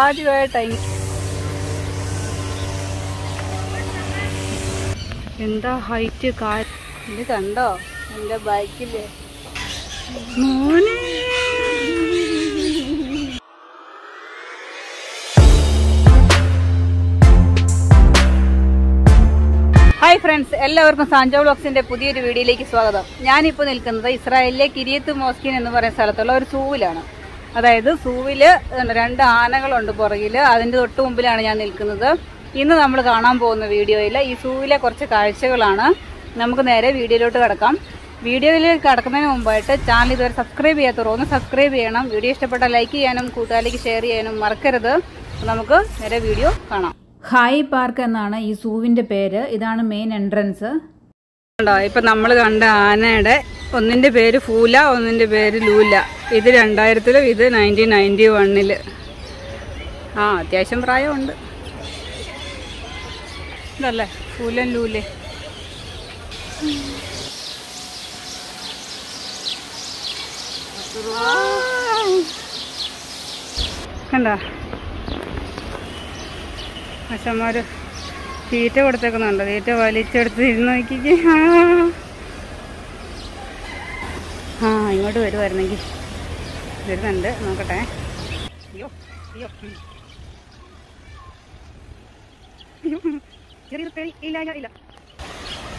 आज गए टाइम എന്താ ഹൈറ്റ് കാറ്റ് കണ്ടോ എന്റെ ബൈക്കില് മോനെ ഹായ് ഫ്രണ്ട്സ് എല്ലാവർക്കും സാഞ്ചോ വ്ളോഗ്സിന്റെ പുതിയൊരു വീഡിയോയിലേക്ക് സ്വാഗതം ഞാനിപ്പോൾ നിൽക്കുന്നത് ഇസ്രായേലിലെ കിരിയത്ത് മോസ്കിൻ എന്ന് പറയുന്ന സ്ഥലത്തുള്ള ഒരു സൂവിലാണ് അതായത് സൂവില് രണ്ട് ആനകളുണ്ട് പുറകില് അതിന്റെ തൊട്ട് മുമ്പിലാണ് ഞാൻ നിൽക്കുന്നത് ഇന്ന് നമ്മൾ കാണാൻ പോകുന്ന വീഡിയോയിൽ ഈ സൂവിലെ കുറച്ച് കാഴ്ചകളാണ് നമുക്ക് നേരെ വീഡിയോയിലോട്ട് കടക്കാം വീഡിയോയിലേക്ക് കടക്കുന്നതിന് മുമ്പായിട്ട് ചാനൽ ഇതുവരെ സബ്സ്ക്രൈബ് ചെയ്യാത്തവർ ഒന്ന് സബ്സ്ക്രൈബ് ചെയ്യണം വീഡിയോ ഇഷ്ടപ്പെട്ടാൽ ലൈക്ക് ചെയ്യാനും കൂട്ടുകാരിലേക്ക് ഷെയർ ചെയ്യാനും മറക്കരുത് നമുക്ക് നേരെ വീഡിയോ കാണാം ഹായ് പാർക്ക് എന്നാണ് ഈ സൂവിൻ്റെ പേര് ഇതാണ് മെയിൻ എൻട്രൻസ് ഉണ്ടോ ഇപ്പം നമ്മൾ കണ്ട ആനയുടെ ഒന്നിൻ്റെ പേര് ഫൂല ഒന്നിൻ്റെ പേര് ലൂല ഇത് 2000-ലും ഇത് 1991-ൽ ആ അത്യാവശ്യം പ്രായമുണ്ട് ഇതല്ലേ ഫൂലൻ ലൂലെ കണ്ട അച്ഛന്മാർ തീറ്റ കൊടുത്തേക്കുന്നുണ്ട് തീറ്റ വലിച്ചെടുത്ത് ഇരുന്ന് നോക്കിക്ക് ആ ഇങ്ങോട്ട് വരുമായിരുന്നെങ്കിൽ വരുന്നുണ്ട് നോക്കട്ടെ അയ്യോ അയ്യോ അയ്യോ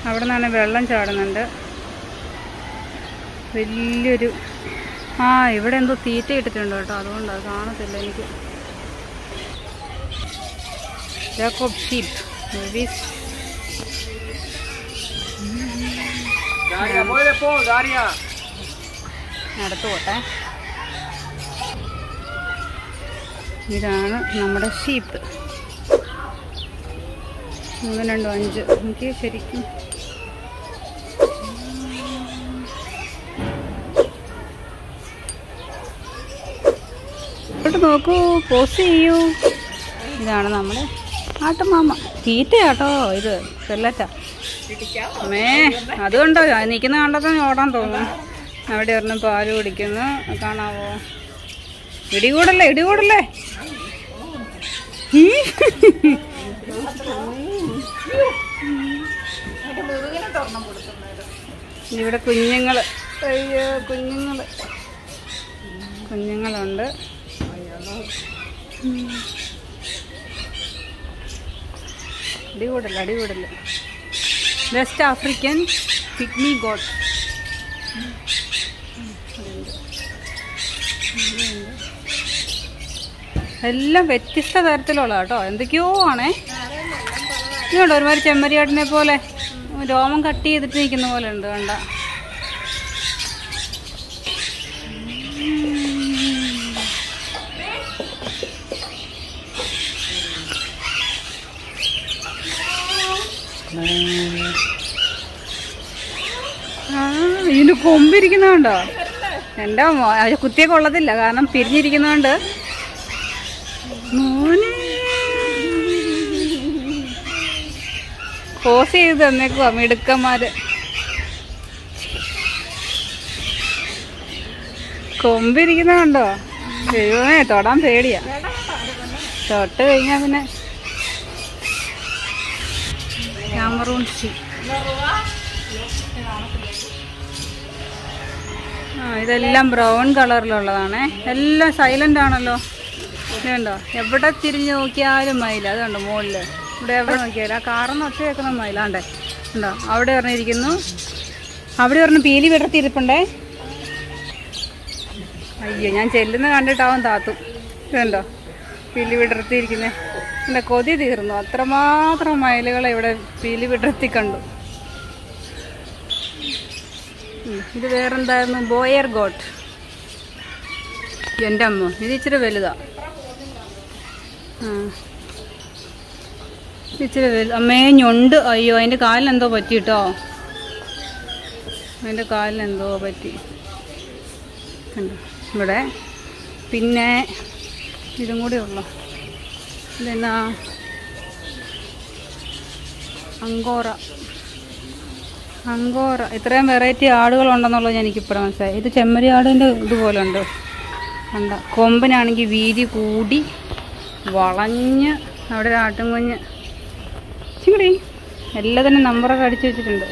അവിടെ നിന്നാണ് വെള്ളം ചാടുന്നുണ്ട് വലിയൊരു ആ ഇവിടെ എന്തോ തീറ്റ ഇട്ടിട്ടുണ്ട് കേട്ടോ അതുകൊണ്ട് അത് കാണത്തില്ല എനിക്ക് അടുത്ത് പോട്ടെ ഇതാണ് നമ്മുടെ ഷീപ്പ് 325 എനിക്ക് ശരിക്കും ഇങ്ങോട്ട് നോക്കൂ പോസ് ചെയ്യൂ ഇതാണ് നമ്മുടെ ആട്ടുമാമ തീറ്റയാട്ടോ ഇത് ചെല്ലറ്റ അമ്മേ അതുകൊണ്ടോ നിൽക്കുന്ന കണ്ടത് ഓടാൻ തോന്നുന്നു അവിടെ ഒരെണ്ണം പാല് കുടിക്കുന്നു കാണാവോ ഇടികൂടല്ലേ ഇടികൂടല്ലേ ഇവിടെ കുഞ്ഞുങ്ങളുണ്ട് അടികൂടല്ല അടികൂടല്ല വെസ്റ്റ് ആഫ്രിക്കൻ പിഗ്മി ഗോട്ട് എല്ലാം വ്യത്യസ്ത തരത്തിലുള്ള കേട്ടോ എന്തൊക്കെയോ ആണേ ഇതുണ്ട് ഒരുമാതിരി ചെമ്മരിയാട്ടിനെ പോലെ രോമം കട്ട് ചെയ്തിട്ട് നിൽക്കുന്ന പോലെ ഉണ്ട് കണ്ട ഇതിൻ്റെ കൊമ്പിരിക്കുന്നതുണ്ടോ എൻ്റെ കുത്തിയൊക്കെ കൊള്ളത്തില്ല കാരണം പിരിഞ്ഞിരിക്കുന്നതുകൊണ്ട് മോനെ പോസ് ചെയ്ത് തന്നേക്കുവാ മിടുക്കന്മാര് കൊമ്പിരിക്കുന്നതുണ്ടോ ദൈവമേ തൊടാൻ പേടിയാ തൊട്ട് കഴിഞ്ഞാ പിന്നെ ക്യാമറൂൺ ഷീ ആ ഇതെല്ലാം ബ്രൗൺ കളറിലുള്ളതാണേ എല്ലാം സൈലന്റ് ആണല്ലോ ണ്ടോ എവിടെ തിരിഞ്ഞു നോക്കിയാലും മയില അതുണ്ട് മുകളിൽ ഇവിടെ എവിടെ നോക്കിയാലും ആ കാറെന്ന് ഒച്ച കേൾക്കുന്ന മയിലാണ്ടേ ഉണ്ടോ അവിടെ പറഞ്ഞിരിക്കുന്നു അവിടെ പറഞ്ഞ് പീലി വിടർത്തിയിരിപ്പുണ്ടേ അയ്യോ ഞാൻ ചെല്ലുന്ന കണ്ടിട്ടാവും താത്തും ഇതുണ്ടോ പീലി വിടർത്തിയിരിക്കുന്നേ എൻ്റെ കൊതി തീർന്നു അത്രമാത്രം മയിലുകളെ ഇവിടെ പീലി വിടർത്തി കണ്ടു ഇത് വേറെന്തായിരുന്നു ബോയർ ഗോട്ട് എൻ്റെ അമ്മ ഇത് ഇച്ചിരി വലുതാണ് ഇച്ചിരി അമ്മേ ഞൊണ്ട് അയ്യോ അതിൻ്റെ കാലിനെന്തോ പറ്റി കേട്ടോ അതിൻ്റെ കാലിനെന്തോ പറ്റി ഇവിടെ പിന്നെ ഇതും കൂടി ഉള്ളു ഇതെന്നാ അങ്കോറ അങ്കോറ ഇത്രയും വെറൈറ്റി ആടുകളുണ്ടെന്നുള്ളത് എനിക്കിപ്പോഴും മനസ്സിലായി ഇത് ചെമ്മരി ആടിൻ്റെ ഇതുപോലെ ഉണ്ട് കണ്ട കൊമ്പിനാണെങ്കിൽ വീതി കൂടി വളഞ്ഞ് അവിടെ ഒരു ആട്ടും കുഞ്ഞ് ചിങ്ങടി എല്ലാം തന്നെ നമ്പറൊക്കെ അടിച്ചു വെച്ചിട്ടുണ്ട്.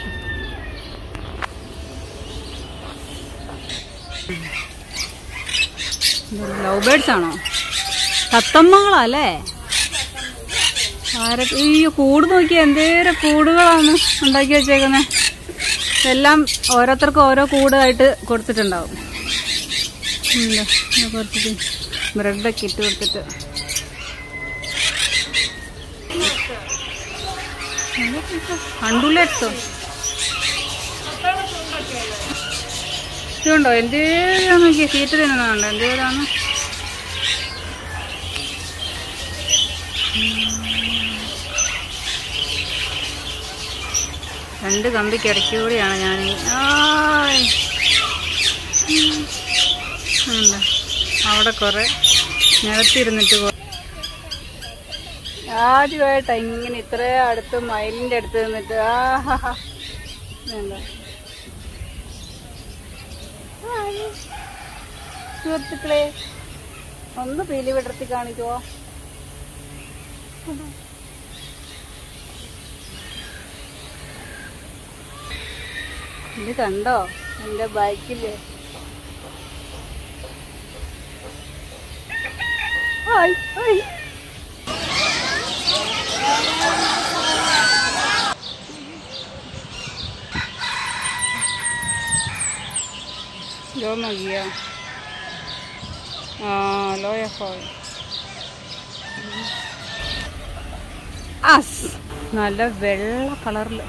ലവ് ബേർഡ്സ് ആണോ? തത്തമ്മകളല്ലേ? ഈ കൂട് നോക്കിയാൽ എന്തേരം കൂടുകളാണ് ഉണ്ടാക്കി വെച്ചേക്കുന്നത്. എല്ലാം ഓരോരുത്തർക്കും ഓരോ കൂടായിട്ട് കൊടുത്തിട്ടുണ്ടാവും. കുറച്ച് ബ്രെഡൊക്കെ ഇട്ട് കൊടുത്തിട്ട് കണ്ടുള്ളോ ഇതുണ്ടോ? എന്തേലും നോക്കിയാൽ സീറ്റ് തിന്നുന്നുണ്ടോ? എന്തേലാണ് രണ്ട് കമ്പിക്ക് ഇടയ്ക്ക് കൂടിയാണ് ഞാൻ അവിടെ കുറെ നിരത്തിരുന്നിട്ട് ആദ്യമായിട്ടാണ് ഇങ്ങനെ ഇത്ര അടുത്ത് മയിലിൻ്റെ അടുത്ത് നിന്നിട്ട് സുഹൃത്തുക്കളെ ഒന്ന് പീലി വിടർത്തി കാണിക്കുവോ? ഇത് കണ്ടോ എന്റെ ബൈക്കില്? Yo me guía. Ah, lo voy a joder. As. നല്ല വെള്ള കളറില്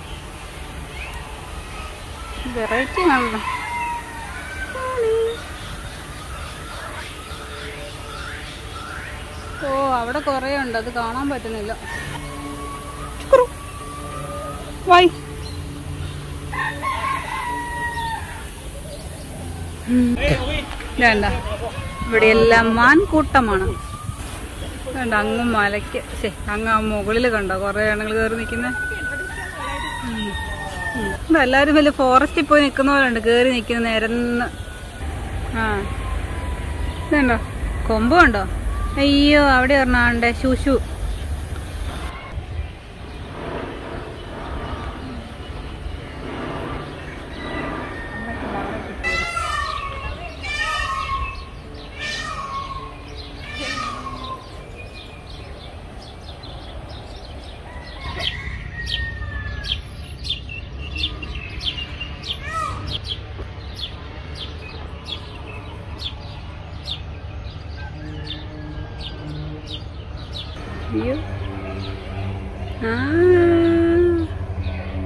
വെറൈറ്റി ആണല്ലോ. ഓ അവിടെ കൊറേ ഉണ്ട്, അത് കാണാൻ പറ്റുന്നില്ല. വൈ വേണ്ട, ഇവിടെ എല്ലാം മാൻകൂട്ടമാണ്. വേണ്ട അങ്ങ് മലയ്ക്ക് അങ്ങ് ആ മുകളിൽ കണ്ടോ കൊറേ ആണുങ്ങൾ കയറി നിൽക്കുന്നത്. എല്ലാരും വലിയ ഫോറസ്റ്റിൽ പോയി നിക്കുന്ന പോലുണ്ട് കേറി നിൽക്കുന്ന നേരന്ന്. ആ ഇതുണ്ടോ കൊമ്പ് കണ്ടോ? അയ്യോ അവിടെ പറഞ്ഞാണ്ടേ ശുശു.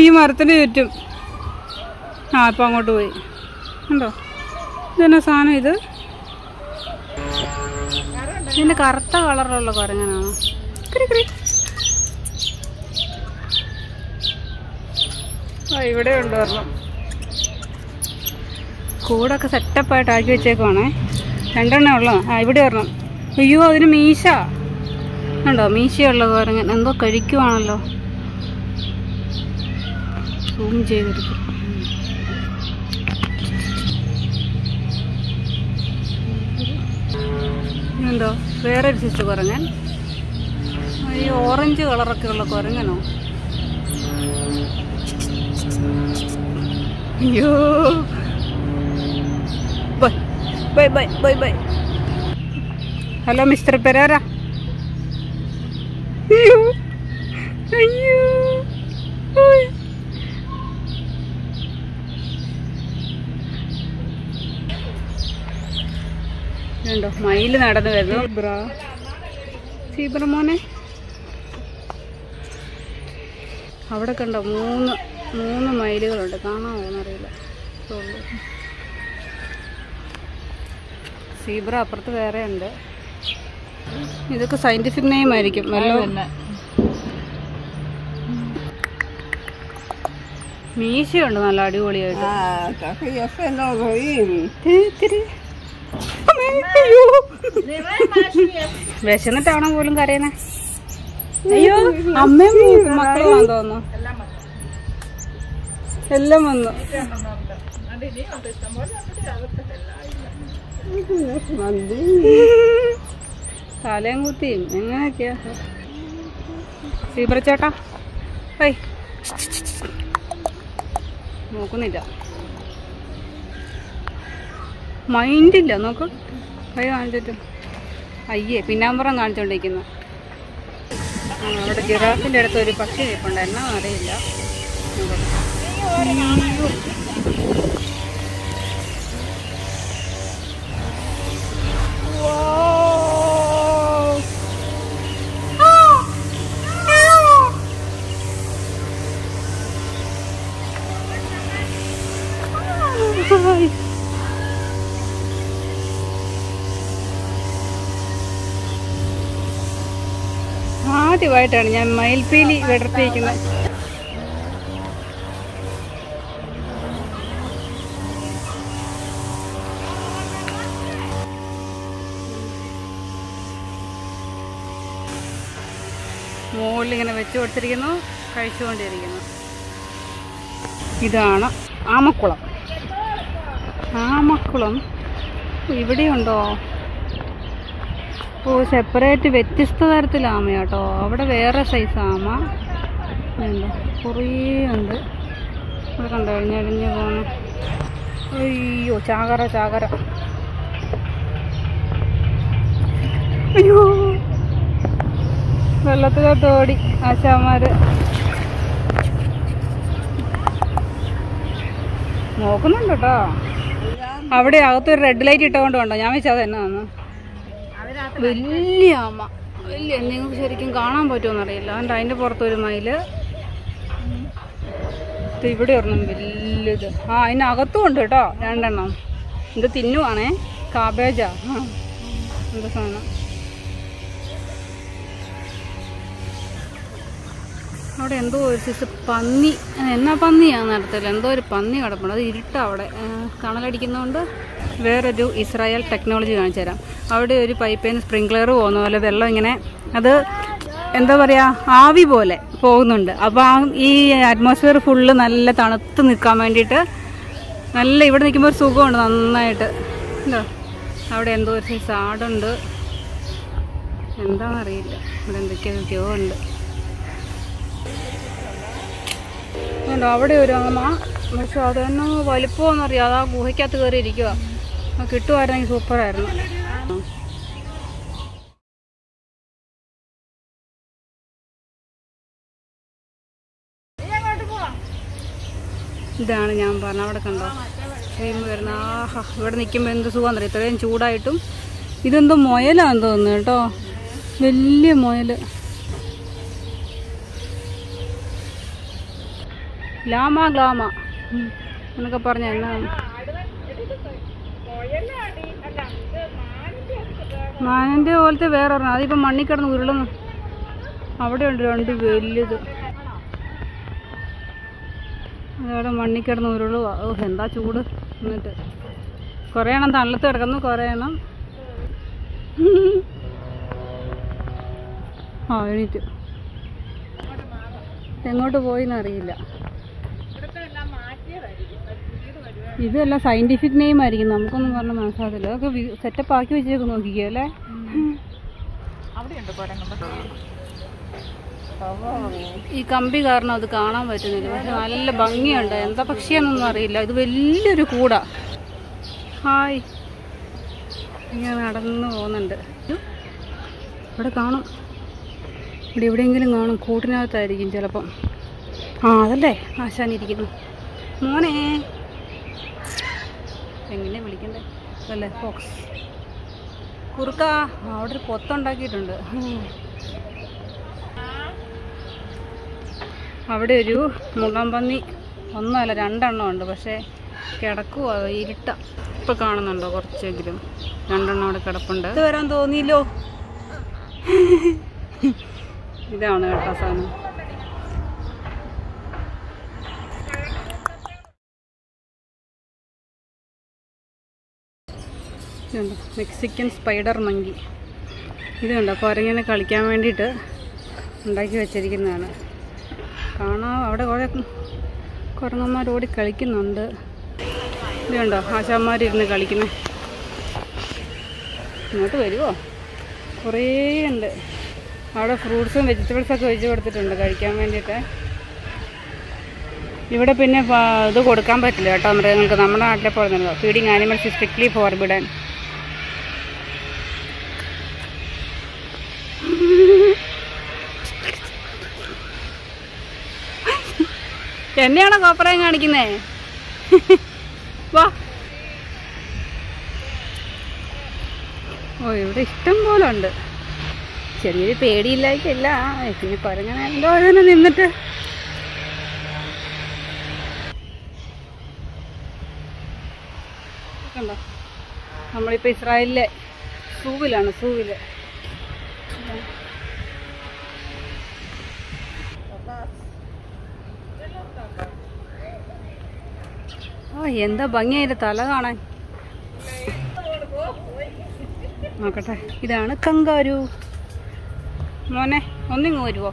ഈ മരത്തിന് ചുറ്റും. ആ ഇപ്പം അങ്ങോട്ട് പോയി. ഉണ്ടോ ഇതെന്നാ സാധനം? ഇത് ഇതിൻ്റെ കറുത്ത കളറുള്ള കുരങ്ങനാണോ? ആ ഇവിടെ ഉണ്ട് പറഞ്ഞു. കൂടൊക്കെ സെറ്റപ്പായിട്ട് ആക്കി വെച്ചേക്കുവാണേ. രണ്ടെണ്ണ ഉള്ളോ? ആ ഇവിടെ വരണം. അയ്യോ അതിന് മീശ ഉണ്ടോ? മീശയുള്ള കുരങ്ങൻ എന്തോ കഴിക്കുവാണല്ലോ. സൂം ചെയ്തെടുക്കും. എന്തോ വേറൊരു സിസ്റ്റർ കുരങ്ങൻ. ഈ ഓറഞ്ച് കളറൊക്കെ ഉള്ള കുരങ്ങനോ? അയ്യോ bye bye bye bye bye. Hello mister Pereira. അയ്യോ അയ്യോ ണ്ടോ മയിൽ നടന്നു വരുന്നു. സീബ്ര മോനെ അവിടെ കണ്ടോ? മൂന്ന് മയിലുകളുണ്ട്. കാണാമോ എന്നറിയില്ല. സീബ്ര അപ്പുറത്ത് വേറെ ഉണ്ട്. This is a scientific name. I am mild peely, better taking it. Molding and a vegetable, Kaisho and Erigano. Idana, Amakulam. Everybody on the separate Vetista Vertilamiato, over the Vera Saisama and Puri and the Chagara Chagara. You well, look at the Dodi Ashamar Mokan. After the red light, it turned on Yamicha. William, you can go on, but on a rail and I never told my letter. The video is I never told her, and I know the thin one, eh? Carbeja, huh? The sun. Not endo is a punny and napani and the lendo punny or punny. Where do Israel technology on Chera? How do you pipe and sprinkler on a vellowing in it? Other end of Avi Bole, Ponund, above e atmosphere full and let another commentator. I'll leave it to Sugo and one night. How do endorse his hard under and the read when the cave owned. And over to Rama, much other no Valipon or Yala, who category. I am going to go to I am all the wear or not even money can run. I would run to Villis. There are money can rule. Oh, and that's good. Korean and the letter can look Korean. Oh, I need to. They go to Voy Narilla. This is a scientific name. I am going to set up a package. I am going to get a package. I am going to get a package. I am going to get a hi. I am going to get a package. I am Penguin, Pelican, well, fox. Kurka, how did Poton Daki under? How did you? Mugambani, on the London on the Vashe, Kataku, Irita, Pakan and the Gorchegrim, London on the Katapunda. There and the Nilo ഇതാണ് കേട്ടോ സാധനം. ഇതുണ്ട് Mexican spider monkey. ഇതുണ്ട് കുരങ്ങനെ കളിക്കാൻ വേണ്ടിയിട്ട് ഉണ്ടാക്കി വെച്ചിരിക്കുന്നതാണ്. കാണാൻ അവിടെ കുറേ കുരങ്ങന്മാരോടി കളിക്കുന്നുണ്ട്. ഇതുണ്ടോ ആശാന്മാരിരുന്ന് കളിക്കുന്നു. ഇങ്ങോട്ട് വരുമോ? കുറേ ഉണ്ട്. അവിടെ ഫ്രൂട്ട്സും വെജിറ്റബിൾസൊക്കെ വെച്ച് കൊടുത്തിട്ടുണ്ട് കഴിക്കാൻ വേണ്ടിയിട്ട്. ഇവിടെ പിന്നെ ഇത് കൊടുക്കാൻ പറ്റില്ല കേട്ടോ മൃഗങ്ങൾക്ക്. നമ്മുടെ നാട്ടിലെ പോലെന്നല്ലോ feeding animals is strictly forbidden. എന്നെയാണോ കോപ്രായം കാണിക്കുന്നേ? വാ. ഓ ഇവിടെ ഇഷ്ടം പോലെ ഉണ്ട്. ചെറിയൊരു പേടിയില്ലായിക്കല്ല, പിന്നെ കുരങ്ങനെ എന്തോ അതിനെ നിന്നിട്ട്. കണ്ടോ നമ്മളിപ്പോൾ ഇസ്രായേലിലെ സൂവിലാണ്. സൂവിൽ ആ എന്താ ഭംഗിയായിട്ട് തല കാണാൻ. നോക്കട്ടെ, ഇതാണ് കങ്കാരു. മോനെ ഒന്നിങ്ങ് വരുമോ?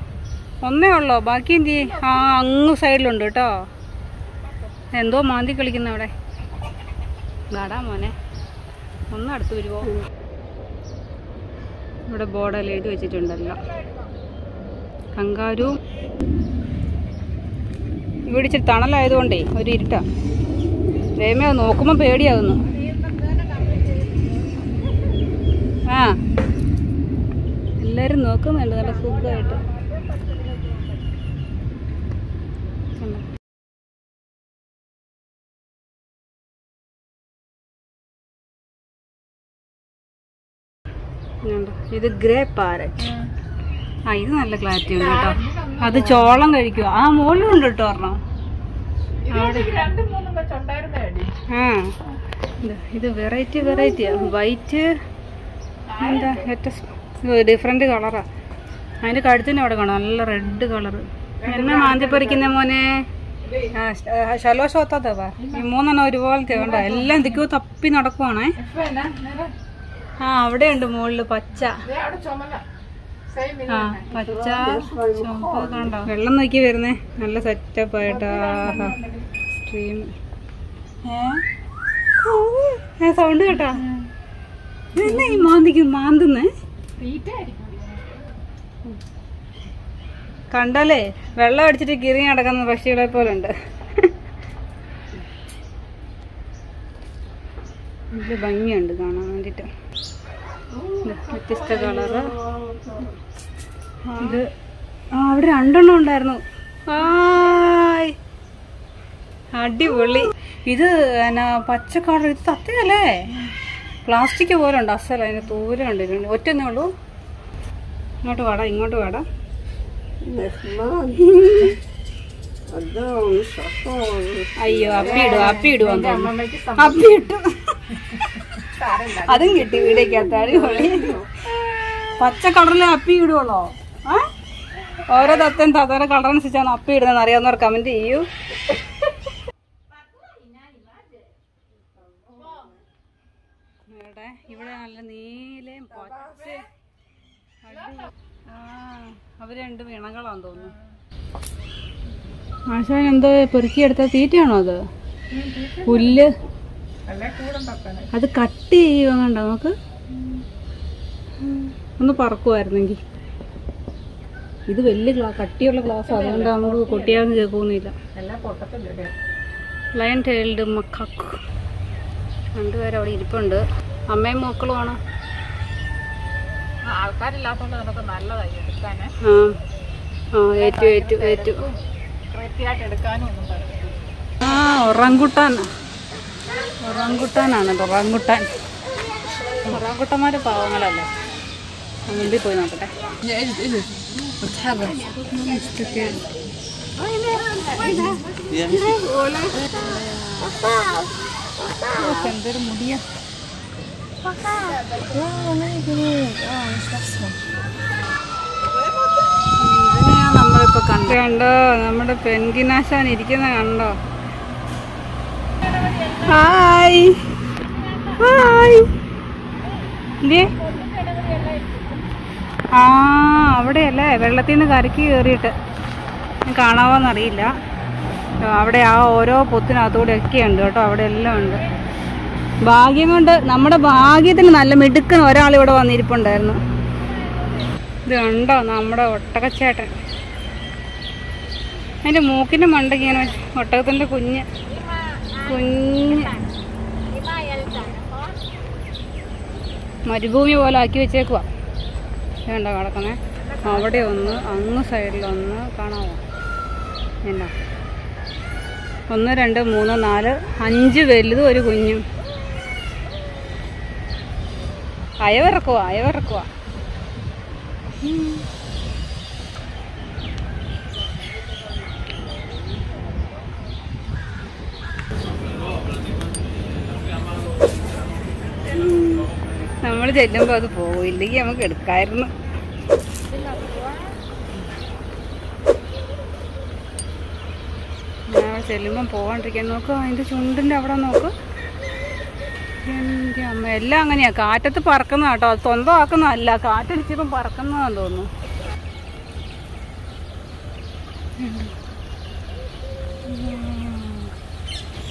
ഒന്നേ ഉള്ളോ? ബാക്കി എന്ത് ചെയ്യും? ആ അങ്ങ് സൈഡിലുണ്ട് കേട്ടോ. എന്തോ മാന്തി കളിക്കുന്ന അവിടെ. നാടാ മോനെ ഒന്നടുത്ത് വരുമോ? ഇവിടെ ബോർഡെല്ലാം എഴുതി വെച്ചിട്ടുണ്ടല്ലോ. കങ്കാരു ഇവിടെ ഇച്ചിരി തണലായതുകൊണ്ടേ ഒരു ഇരുട്ടാ. ദൈവമേ നോക്കുമ്പോൾ പേടിയാവുന്നു. ആ എല്ലാവരും നോക്കുന്നുണ്ട് നല്ല സുഖമായിട്ട്. ഇത് ഗ്രേ പാരറ്റ്. ആ ഇത് നല്ല ക്ലാരിറ്റി ഉണ്ട് കേട്ടോ. അത് ചോളം കഴിക്കുക. ആ മോളിലുണ്ട് കേട്ടോ. ഒരെണ്ണം ആ. ഇത് വെറൈറ്റി വെറൈറ്റിയാ. വൈറ്റ് എന്താ ഏറ്റവും ഡിഫറെൻറ്റ് കളറാ. അതിൻ്റെ കഴുത്തിന് അവിടെ കാണാം നല്ല റെഡ് കളറ്. എന്നെ മാന്തിപ്പറിക്കുന്ന മോനെ. ശലോശോത്താത്തവാ. മൂന്നെണ്ണം ഒരുപോലത്തെ കണ്ടോ. എല്ലാം എന്തൊക്കെയോ തപ്പി നടക്കുവാണേ. ആ അവിടെയുണ്ട് മുകളിൽ പച്ച. ആ പച്ച ചുമപ്പ് കണ്ടോ. വെള്ളം നോക്കി വരുന്നേ. നല്ല സെറ്റപ്പ് ആയിട്ടാ സ്ട്രീം. സൗണ്ട് കേട്ടോ. ഈ മാന്തുന്നേ കണ്ടാലേ വെള്ളം അടിച്ചിട്ട് കിറിഞ്ഞ് നടക്കുന്ന പക്ഷികളെ പോലെ ഉണ്ട്. നല്ല ഭംഗിയുണ്ട് കാണാൻ വേണ്ടിട്ട്. വ്യത്യസ്ത കളറ്. ഇത് ആ അവിടെ രണ്ടെണ്ണം ഉണ്ടായിരുന്നു. അടിപൊളി. ഇത് എന്നാ പച്ച കളർ. ഇത് തത്തയല്ലേ? പ്ലാസ്റ്റിക് പോലെ ഉണ്ട് അസല. അതിന് ദൂരം ഉണ്ട്. ഒറ്റന്നേ ഉള്ളൂ. ഇങ്ങോട്ട് വേടാ, ഇങ്ങോട്ട് വേടാ. അയ്യോ അപ്പിയിടും അപ്പിയിടും. അപ്പി ഇട്ടു. അതും കിട്ടി വീടേക്കകത്ത്. അടിപൊളി. പച്ച കളറില് അപ്പി ഇടുവല്ലോ. ഓരോ തത്തൻ തത്തേടെ കളറനുസരിച്ചാണ് അപ്പി ഇടുന്നതെന്ന് അറിയാവുന്നവർ കമന്റ് ചെയ്യൂ. ഇവിടെ നല്ല നീലയും പച്ച. അവര് രണ്ടും ഇണകളാന്ന് തോന്നുന്നു. ആശാൻ എന്തോ പെറുക്കിയെടുത്ത തീറ്റയാണോ അത്? പുല്ല് അത് കട്ട് ചെയ്യുവാണ്ടോ? നമുക്ക് ഒന്ന് പറക്കുമായിരുന്നെങ്കിൽ. ഇത് വലിയ കട്ടിയുള്ള ഗ്ലാസ്, അതുകൊണ്ട് നമുക്ക് കൊട്ടിയാന്ന് കേൾക്കുന്നില്ല. Lion tailed macaque. രണ്ടുപേരും അവിടെ ഇരിപ്പുണ്ട്. അമ്മയും മക്കളുമാണ്. ആൾക്കാരില്ലാത്തോണ്ട് നമുക്ക് നല്ലതായി എടുക്കാനേ. ആ ഒറങ്കുട്ടാൻ. ഒറങ്കുട്ടാനാണത്. ഒറങ്കുട്ടാൻ. ഒറങ്കുട്ടന്മാരെ പാവങ്ങളല്ലേ. മുമ്പിൽ പോയി നോക്കട്ടെ. എന്തൊരു മുടിയ. Wow, amazing. Wow, it's awesome. I the under Namada Taka chatter. And a mook in a Monday, what other than the Kunya Maribumi will accuse Chequa. And I got on the side on the Kana. On the render moon on other, Hanji Velu or Kunyum. I ever qua. നമ്മൾ ചെല്ലുമ്പോൾ അത് പോയില്ലെങ്കിൽ നമുക്ക് എടുക്കായിരുന്നു നമ്മൾ ചെല്ലുമ്പോൾ പോകാണ്ടിരിക്കാൻ നോക്കുക അതിന്റെ ചുണ്ടിന്റെ അവിടെ നോക്കുക എല്ലാം അങ്ങനെയാ കാറ്റത്ത് പറക്കുന്ന കേട്ടോ അത് സ്വന്തമാക്കുന്നതല്ല കാറ്റടിച്ചപ്പം പറക്കുന്നതാന്ന് തോന്നുന്നു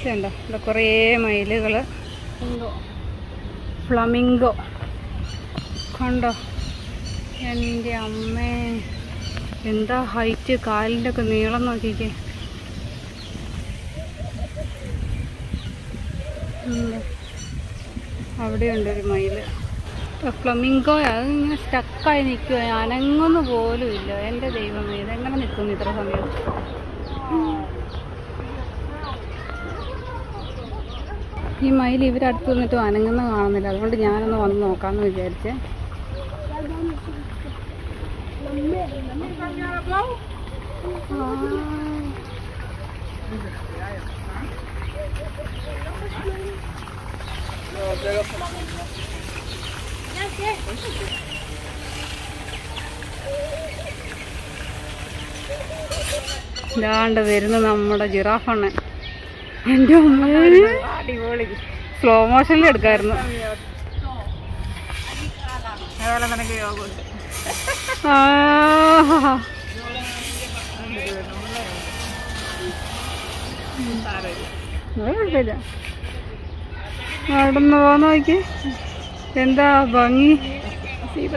ഇതുണ്ടോ ഇവിടെ കുറേ മയിലുകൾ ഉണ്ടോ ഫ്ലമിംഗോ കണ്ടോ എൻ്റെ അമ്മേ എന്താ ഹൈറ്റ് കാലിൻ്റെ ഒക്കെ നീളം നോക്കിക്കേ അവിടെ ഉണ്ട് ഒരു മയിൽ ഫ്ലമിംഗോ അതിങ്ങനെ സ്റ്റക്കായി നിൽക്കുക അനങ്ങുന്നു പോലും ഇല്ല എൻ്റെ ദൈവമേ ഇതെങ്ങനെ നിൽക്കുന്നു ഇത്ര സമയം ഈ മയിൽ ഇവരടുത്ത് നിന്നിട്ടും അനങ്ങുന്ന കാണുന്നില്ല അതുകൊണ്ട് ഞാനൊന്ന് വന്ന് നോക്കാമെന്ന് വിചാരിച്ചേ ഇതാണ്ട് വരുന്ന നമ്മുടെ ജിറാഫാണ് എൻ്റെ അടിപൊളി സ്ലോ മോഷനിൽ എടുക്കായിരുന്നു നടന്നു പോകാൻ നോക്കി എന്താ ഭംഗി ഇത്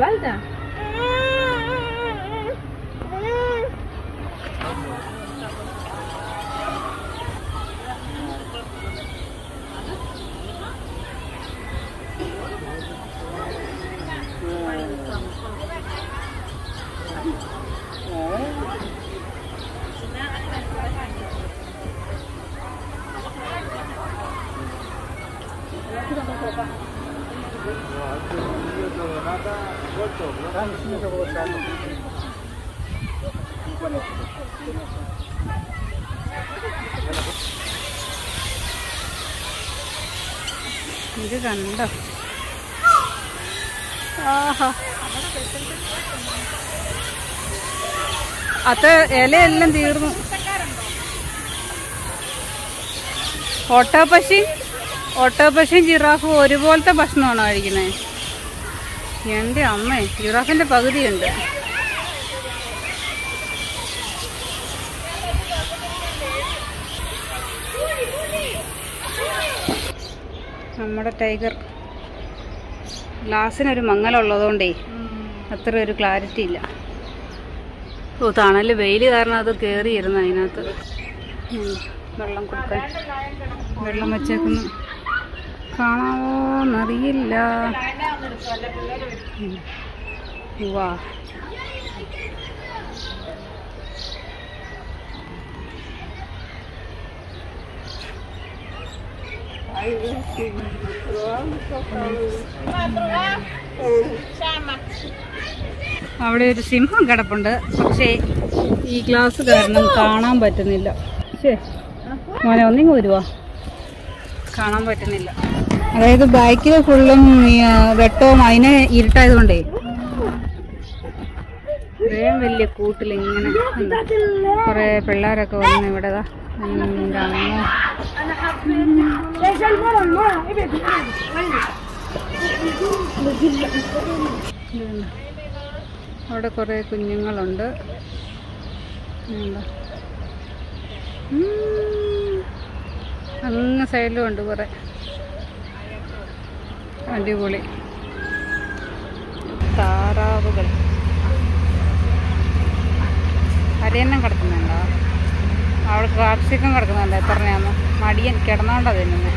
കണ്ടോ അത് ഇലയെല്ലാം തീർന്നു ഓട്ടോപക്ഷി ജിറാഫ് ഒരുപോലത്തെ ഭക്ഷണമാണോ കഴിക്കുന്നത് എൻ്റെ അമ്മേ ജിറാഫിൻ്റെ പകുതിയുണ്ട് നമ്മുടെ ടൈഗർ ഗ്ലാസിനൊരു മങ്ങലുള്ളതുകൊണ്ടേ അത്ര ഒരു ക്ലാരിറ്റി ഇല്ല ഓ തണല് വെയിൽ കാരണം അത് കയറിയിരുന്നു അതിനകത്ത് വെള്ളം കൊടുക്കാൻ വെള്ളം വെച്ചേക്കുന്നു കാണാവോന്നറിയില്ല വാ അവിടെ ഒരു സിംഹം കിടപ്പുണ്ട്, പക്ഷേ ഈ ഗ്ലാസ് കാരണം കാണാൻ പറ്റുന്നില്ല. മോനെ ഒന്നിങ്ങ് വരുവാ, കാണാൻ പറ്റുന്നില്ല. അതായത് ബാക്കിൽ ഫുള്ളും വെട്ടവും അതിനെ ഇരുട്ടായതുകൊണ്ടേ വേഗം വലിയ കൂട്ടിൽ ഇങ്ങനെ കുറെ പിള്ളേരൊക്കെ വന്ന് ഇവിടെ അവിടെ കുറെ കുഞ്ഞുങ്ങളുണ്ട്. അങ്ങ് സൈഡിലും ഉണ്ട് കുറെ. അടിപൊളി താറാവുകൾ അരയന്നം കിടക്കുന്നുണ്ടോ? അവൾക്ക് കാപ്സിക്കം കിടക്കുന്നുണ്ടോ? എത്രയാന്ന് മടിയൻ കിടന്നോണ്ടാ തിന്നുന്നത്.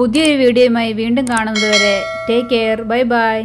പുതിയൊരു വീഡിയോയുമായി വീണ്ടും കാണുന്നത് വരെ ടേക്ക് കെയർ. Bye bye.